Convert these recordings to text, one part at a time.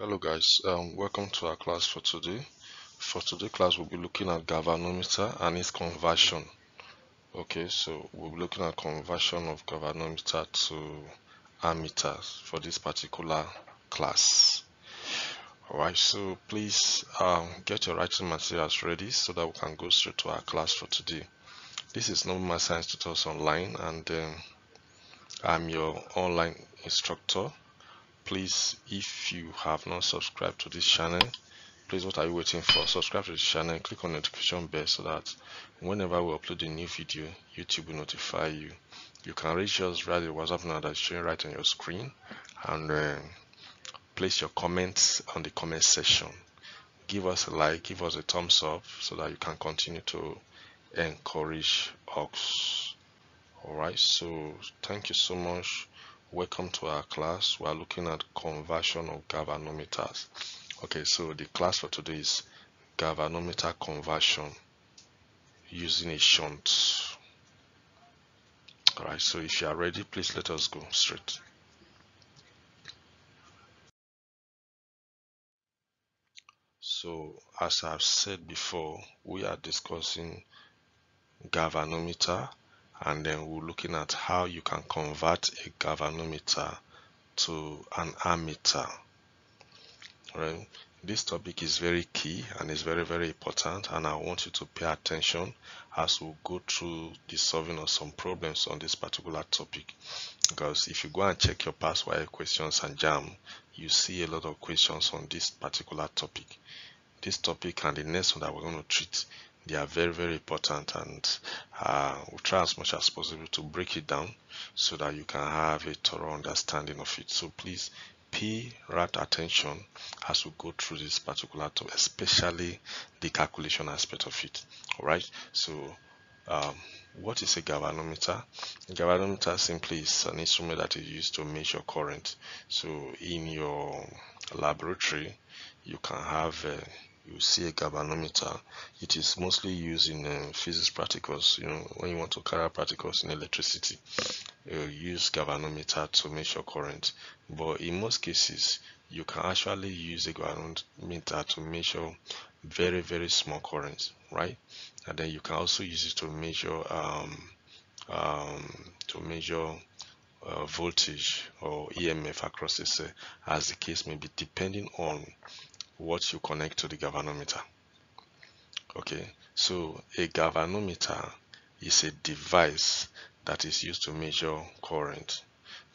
Hello guys, welcome to our class for today. For today's class we'll be looking at galvanometer and its conversion. Okay, so we'll be looking at conversion of galvanometer to ammeter for this particular class. Alright, so please get your writing materials ready so that we can go straight to our class for today. This is Noblemindssciencetutorsonline and I'm your online instructor. Please, if you have not subscribed to this channel, please, what are you waiting for? Subscribe to this channel, click on the notification bell so that whenever we upload a new video, YouTube will notify you. You can reach us right at WhatsApp now that's showing right on your screen, and place your comments on the comment section. Give us a like, give us a thumbs up so that you can continue to encourage us. Alright, so thank you so much. Welcome to our class. We are looking at conversion of galvanometers. Okay, so the class for today is galvanometer conversion using a shunt. All right, so if you are ready, please let us go straight. So as I've said before, we are discussing galvanometer, and then we're looking at how you can convert a galvanometer to an ammeter. Right? This topic is very key and is very, very important, and I want you to pay attention as we go through the solving of some problems on this particular topic, because if you go and check your past wire questions and JAMB, you see a lot of questions on this particular topic. This topic and the next one that we're going to treat, they are very, very important, and we'll try as much as possible to break it down so that you can have a thorough understanding of it. So please pay right attention as we go through this particular topic, especially the calculation aspect of it. All right, so what is a galvanometer? A galvanometer simply is an instrument that is used to measure current. So in your laboratory, you can have you see a galvanometer. It is mostly used in physics practicals. You know, when you want to carry out practicals in electricity, you use galvanometer to measure current. But in most cases, you can actually use a galvanometer to measure very, very small currents, right? And then you can also use it to measure voltage or EMF across it, as the case may be, depending on what you connect to the galvanometer. Okay, so a galvanometer is a device that is used to measure current.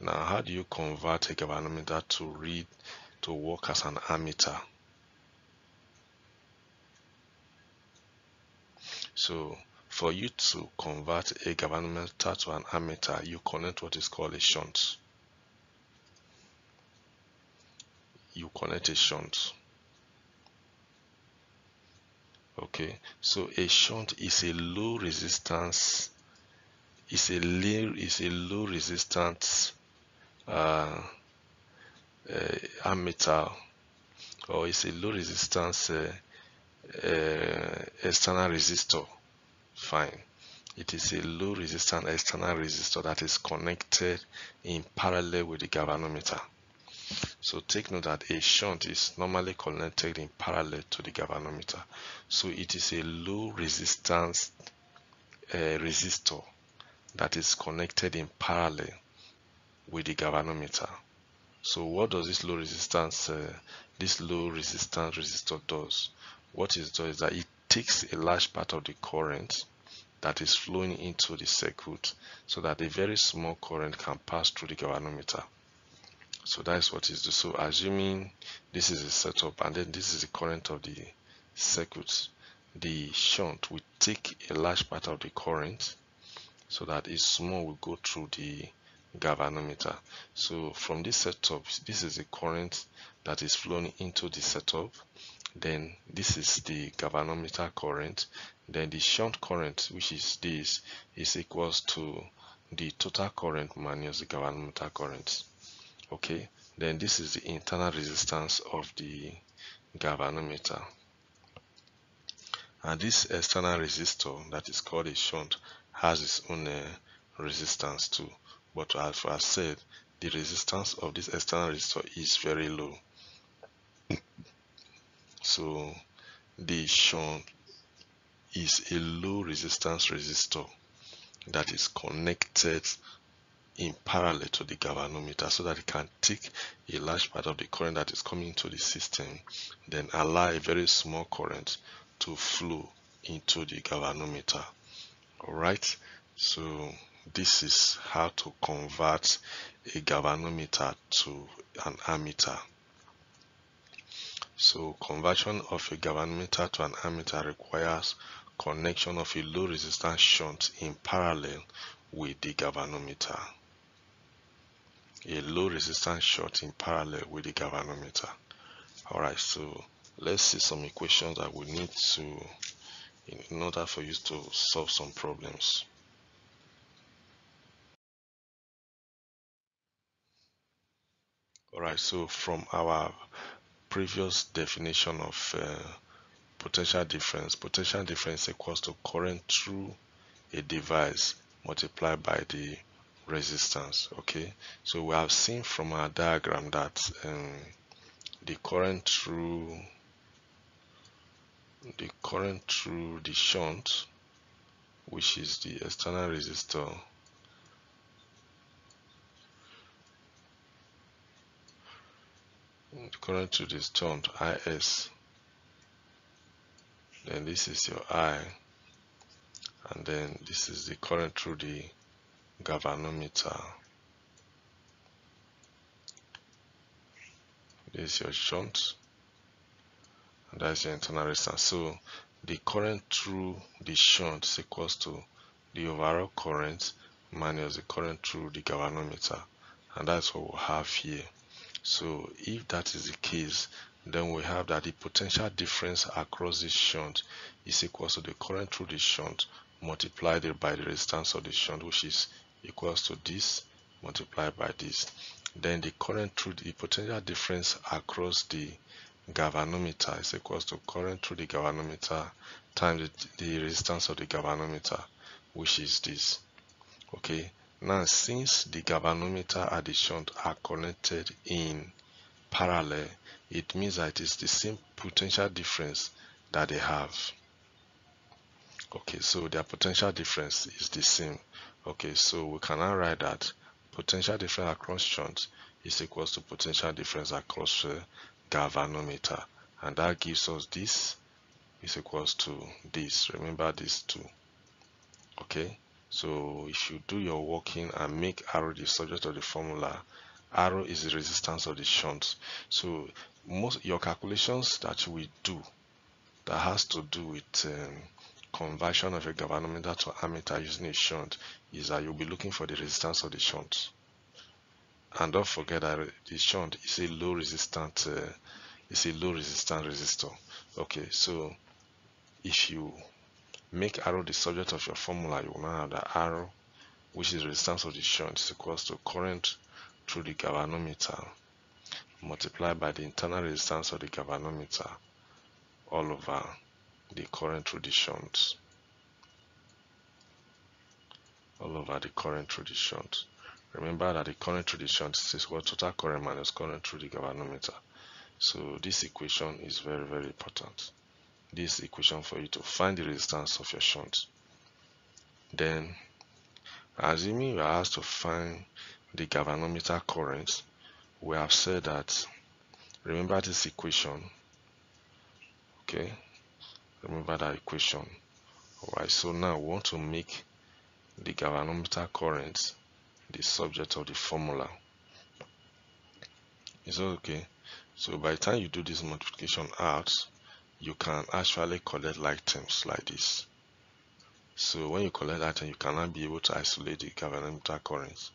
Now, how do you convert a galvanometer to work as an ammeter? So for you to convert a galvanometer to an ammeter, you connect what is called a shunt. You connect a shunt. Okay, so a shunt is a low resistance, ammeter, or it's a low resistance external resistor. Fine, it is a low resistance external resistor that is connected in parallel with the galvanometer. So take note that a shunt is normally connected in parallel to the galvanometer. So it is a low resistance resistor that is connected in parallel with the galvanometer. So what does this low resistance resistor does? What it does is that it takes a large part of the current that is flowing into the circuit so that a very small current can pass through the galvanometer. So that's what is the, so assuming this is a setup and then this is the current of the circuit, the shunt will take a large part of the current so that a small will go through the galvanometer. So from this setup, this is the current that is flowing into the setup, then this is the galvanometer current, then the shunt current, which is this, is equals to the total current minus the galvanometer current. Okay, then this is the internal resistance of the galvanometer, and this external resistor that is called a shunt has its own resistance too, but as I said, the resistance of this external resistor is very low. So the shunt is a low resistance resistor that is connected in parallel to the galvanometer so that it can take a large part of the current that is coming into the system, then allow a very small current to flow into the galvanometer. All right, so this is how to convert a galvanometer to an ammeter. So conversion of a galvanometer to an ammeter requires connection of a low resistance shunt in parallel with the galvanometer. A low resistance shunt in parallel with the galvanometer. Alright, so let's see some equations that we need in order for you to solve some problems. Alright, so from our previous definition of potential difference equals to current through a device multiplied by the resistance. Okay, so we have seen from our diagram that the current through the shunt, which is the external resistor, the current through the shunt Is, then this is your I, and then this is the current through the galvanometer. This is your shunt, and that's your internal resistance. So the current through the shunt is equals to the overall current minus the current through the galvanometer, and that's what we'll have here. So if that is the case, then we have that the potential difference across the shunt is equals to the current through the shunt multiplied by the resistance of the shunt, which is equals to this multiplied by this. Then the current through the potential difference across the galvanometer is equals to current through the galvanometer times the resistance of the galvanometer, which is this. Okay, now since the galvanometer and the shunt are connected in parallel, it means that it is the same potential difference that they have. Okay, so their potential difference is the same. Okay, so we can now write that potential difference across shunt is equals to potential difference across galvanometer, and that gives us this is equals to this. Remember these two. Okay, so if you do your working and make arrow the subject of the formula, arrow is the resistance of the shunt. So most your calculations that we do that has to do with conversion of a galvanometer to ammeter using a shunt is that you'll be looking for the resistance of the shunt, and don't forget that the shunt is a low resistant resistor. Okay, so if you make arrow the subject of your formula, you will now have the arrow, which is resistance of the shunt, is equals to current through the galvanometer multiplied by the internal resistance of the galvanometer all over the current through the shunt Remember that the current through the shunt is what total current minus current through the galvanometer. So this equation is very, very important. This equation for you to find the resistance of your shunt. Then assuming you are asked to find the galvanometer current, we have said that, remember this equation. Okay, remember that equation. Alright, so now we want to make the galvanometer current the subject of the formula. Is that okay? So by the time you do this multiplication out, you can actually collect like terms like this. So when you collect that term, you cannot be able to isolate the galvanometer current.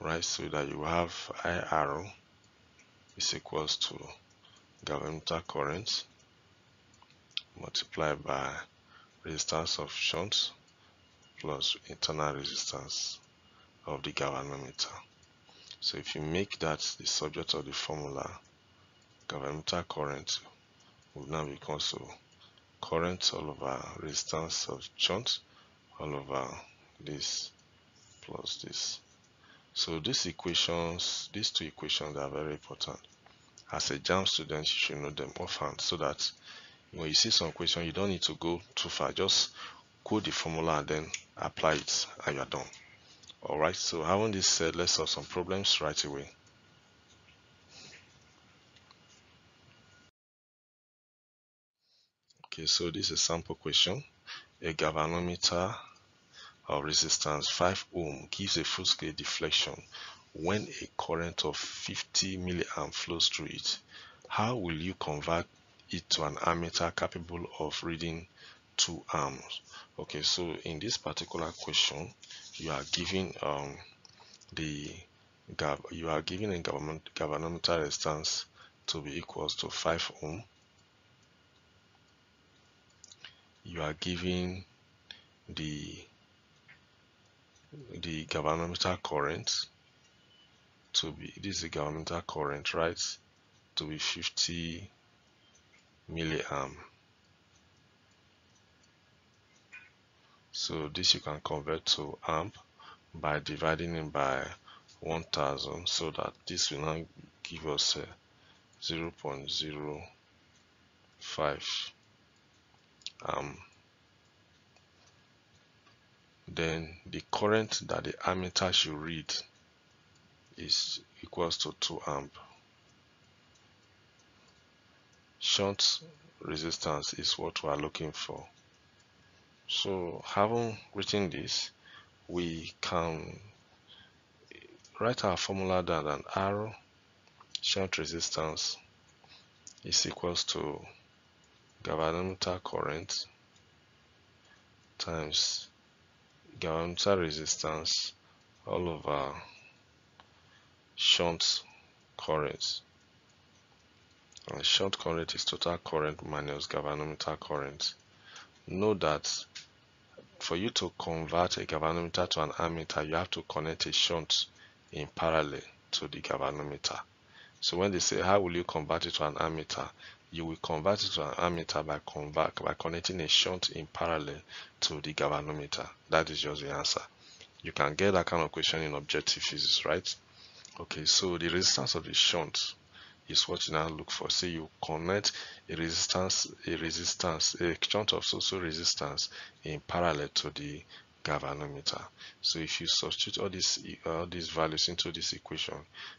Right, so that you have I arrow is equals to galvanometer current multiplied by resistance of shunt plus internal resistance of the galvanometer. So if you make that the subject of the formula, galvanometer current will now be also current all over resistance of shunt all over this plus this. So these two equations are very important. as a JAMB student, you should know them offhand, so that when you see some question, you don't need to go too far. Just code the formula and then apply it, and you're done. All right, so having this said, let's solve some problems right away. Okay, so this is a sample question. A galvanometer of resistance 5 ohm gives a full-scale deflection when a current of 50 milliamp flows through it. How will you convert it to an ammeter capable of reading 2 amps? Okay, so in this particular question, you are given a galvanometer resistance to be equals to 5 ohm. You are given the galvanometer current to be, this is the galvanometer current, right, to be 50 milliamp. So this you can convert to amp by dividing it by 1000, so that this will now give us 0.05. Then the current that the ammeter should read is equals to 2 amp. Shunt resistance is what we are looking for. So having written this, we can write our formula down an arrow. Shunt resistance is equals to galvanometer current times galvanometer resistance all over shunt current. And shunt current is total current minus galvanometer current. Note that for you to convert a galvanometer to an ammeter, you have to connect a shunt in parallel to the galvanometer. So when they say how will you convert it to an ammeter, you will convert it to an ammeter by connecting a shunt in parallel to the galvanometer. That is just the answer. You can get that kind of question in objective physics, right? Okay, so the resistance of the shunt is what you now look for. Say you connect a shunt of so-so resistance in parallel to the galvanometer. So if you substitute all these values into this equation,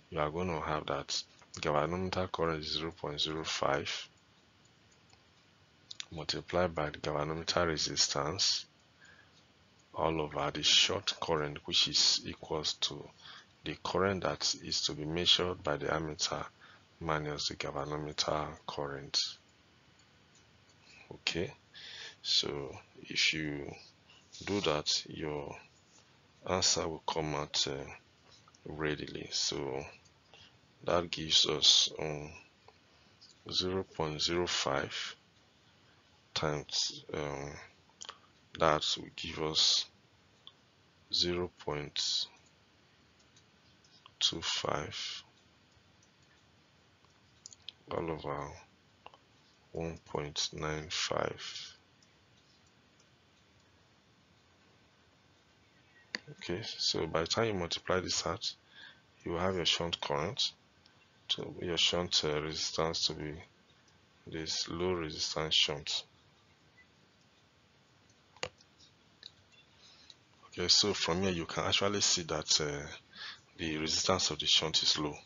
you are going to have that galvanometer current is 0.05 multiplied by the galvanometer resistance all over the short current, which is equals to the current that is to be measured by the ammeter minus the galvanometer current. Okay, so if you do that, your answer will come out readily. So that gives us 0.05 times that will give us 0.25 all over 1.95. Okay, so by the time you multiply this out, you have your shunt current, to your shunt resistance to be this low resistance shunt. Okay, so from here you can actually see that the resistance of the shunt is low,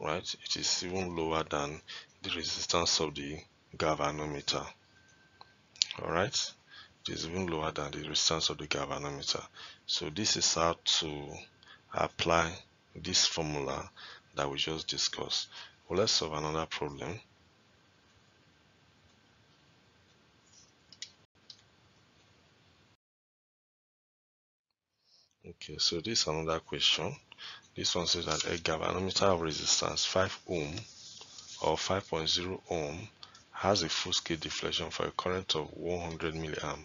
right? It is even lower than the resistance of the galvanometer. All right, it is even lower than the resistance of the galvanometer. So this is how to apply this formula that we just discussed. Well, let's solve another problem. Okay, so this is another question. This one says that a galvanometer of resistance 5 ohm or 5.0 ohm has a full-scale deflection for a current of 100 milliamp.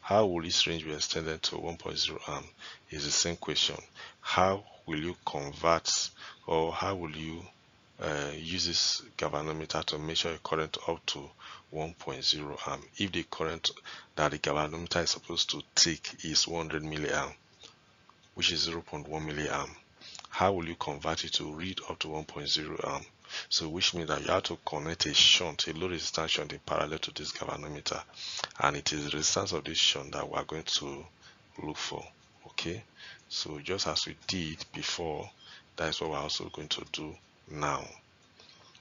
How will this range be extended to 1.0 amp? Is the same question. How will you convert, or how will you use this galvanometer to measure a current up to 1.0 amp if the current that the galvanometer is supposed to take is 100 milliamp, which is 0.1 milliamp? how will you convert it to read up to 1.0 amp? So which means that you have to connect a shunt, a low resistance shunt in parallel to this galvanometer, and it is the resistance of this shunt that we are going to look for. Okay, so just as we did before, that's what we're also going to do now.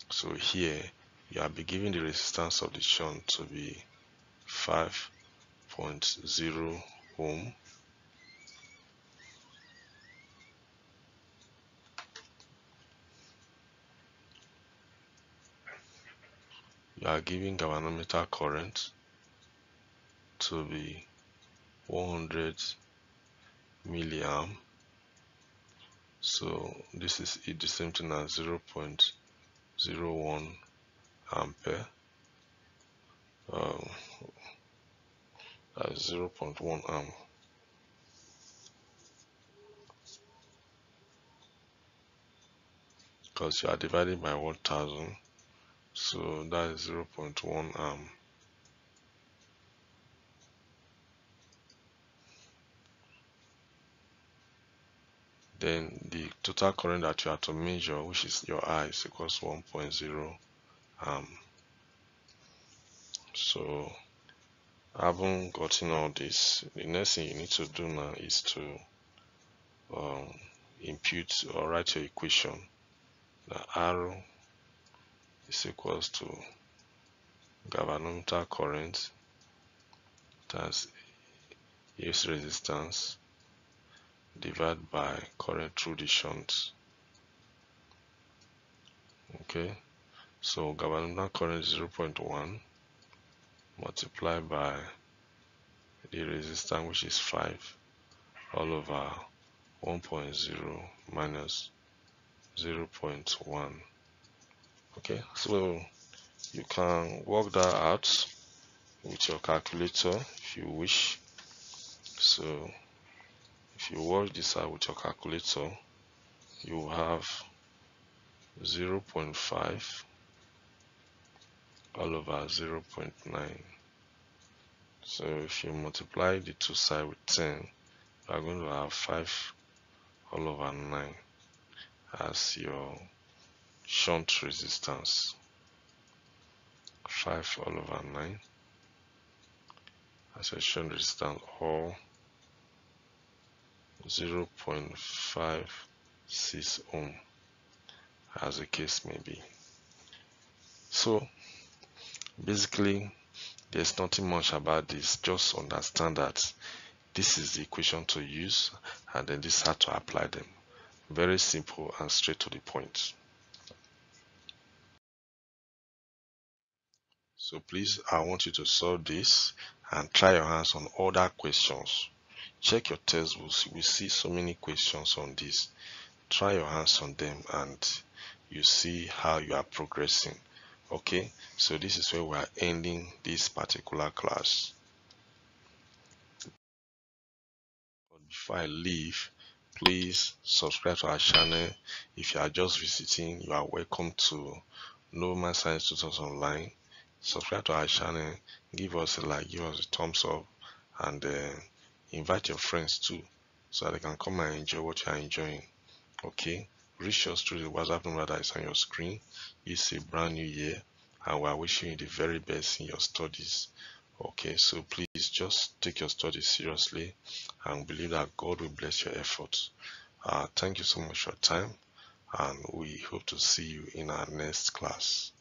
So here you are giving the resistance of the shunt to be 5.0 ohm. You are giving galvanometer current to be 100 milliamp. So this is it, the same thing as 0.01 ampere. That's 0.1 amp. Because you are dividing by 1,000. So that is 0.1 amp. Then the total current that you have to measure, which is your I, is equals 1.0 amp. So having gotten all this, the next thing you need to do now is to impute or write your equation. The R is equals to galvanometer current times its resistance divided by current through the shunt. Okay, so galvanometer current is 0.1 multiplied by the resistance, which is 5, all over 1.0 minus 0.1. Okay, so you can work that out with your calculator if you wish. So if you work this out with your calculator, you have 0.5 all over 0.9. So if you multiply the two sides with 10, you are going to have 5 all over 9 as your shunt resistance. 5 all over 9 as your shunt resistance, or 0.56 ohm as the case may be. So basically there's nothing much about this, just understand that this is the equation to use, and then this is how to apply them. Very simple and straight to the point. So please, I want you to solve this and try your hands on other questions. Check your textbooks, we see so many questions on this. Try your hands on them and you see how you are progressing. Okay, so this is where we are ending this particular class. But before I leave, please subscribe to our channel. If you are just visiting, you are welcome to Nobleman Science Tutors Online. Subscribe to our channel, give us a like, give us a thumbs up, and invite your friends too, so they can come and enjoy what you are enjoying. Okay, reach us through the WhatsApp number that is on your screen. It's a brand new year and we are wishing you the very best in your studies. Okay, so please just take your studies seriously and believe that God will bless your efforts. Thank you so much for your time, and we hope to see you in our next class.